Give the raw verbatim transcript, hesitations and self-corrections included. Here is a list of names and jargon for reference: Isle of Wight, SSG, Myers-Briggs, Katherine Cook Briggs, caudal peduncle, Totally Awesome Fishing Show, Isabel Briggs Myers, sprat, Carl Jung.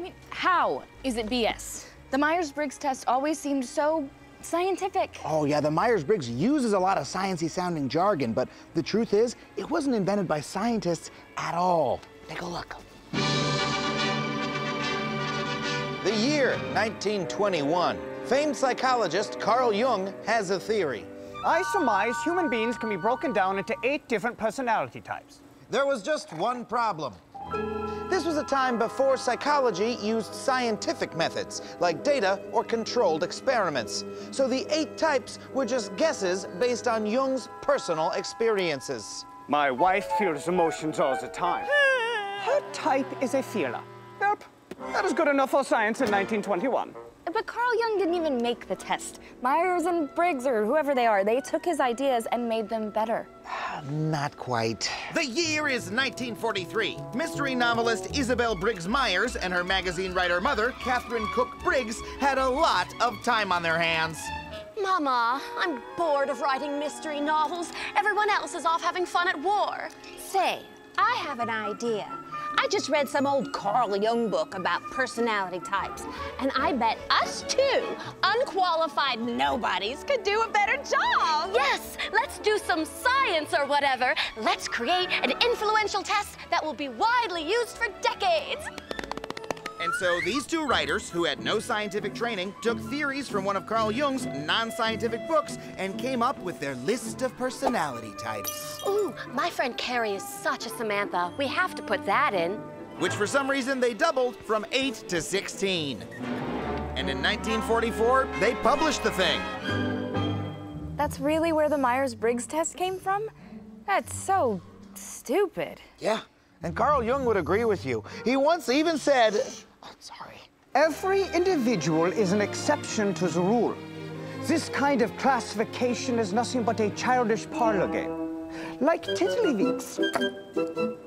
I mean, how is it B S? The Myers-Briggs test always seemed so scientific. Oh, yeah, the Myers-Briggs uses a lot of sciencey-sounding jargon, but the truth is, it wasn't invented by scientists at all. Take a look. The year nineteen twenty-one. Famed psychologist Carl Jung has a theory. I surmise human beings can be broken down into eight different personality types. There was just one problem. This was a time before psychology used scientific methods, like data or controlled experiments. So the eight types were just guesses based on Jung's personal experiences. My wife feels emotions all the time. Her type is a feeler. Yep, that is good enough for science in nineteen twenty-one. But Carl Jung didn't even make the test. Myers and Briggs, or whoever they are, they took his ideas and made them better. Not quite. The year is nineteen forty-three. Mystery novelist Isabel Briggs Myers and her magazine writer mother, Katherine Cook Briggs, had a lot of time on their hands. Mama, I'm bored of writing mystery novels. Everyone else is off having fun at war. Say, I have an idea. I just read some old Carl Jung book about personality types, and I bet us two unqualified nobodies could do a better job. Yes, let's do some science or whatever. Let's create an influential test that will be widely used for decades. And so these two writers, who had no scientific training, took theories from one of Carl Jung's non-scientific books and came up with their list of personality types. Ooh, my friend Carrie is such a Samantha. We have to put that in. Which for some reason they doubled from eight to sixteen. And in nineteen forty-four, they published the thing. That's really where the Myers-Briggs test came from? That's so stupid. Yeah, and Carl Jung would agree with you. He once even said, I'm sorry. Every individual is an exception to the rule. This kind of classification is nothing but a childish parlor game, like tiddlywinks.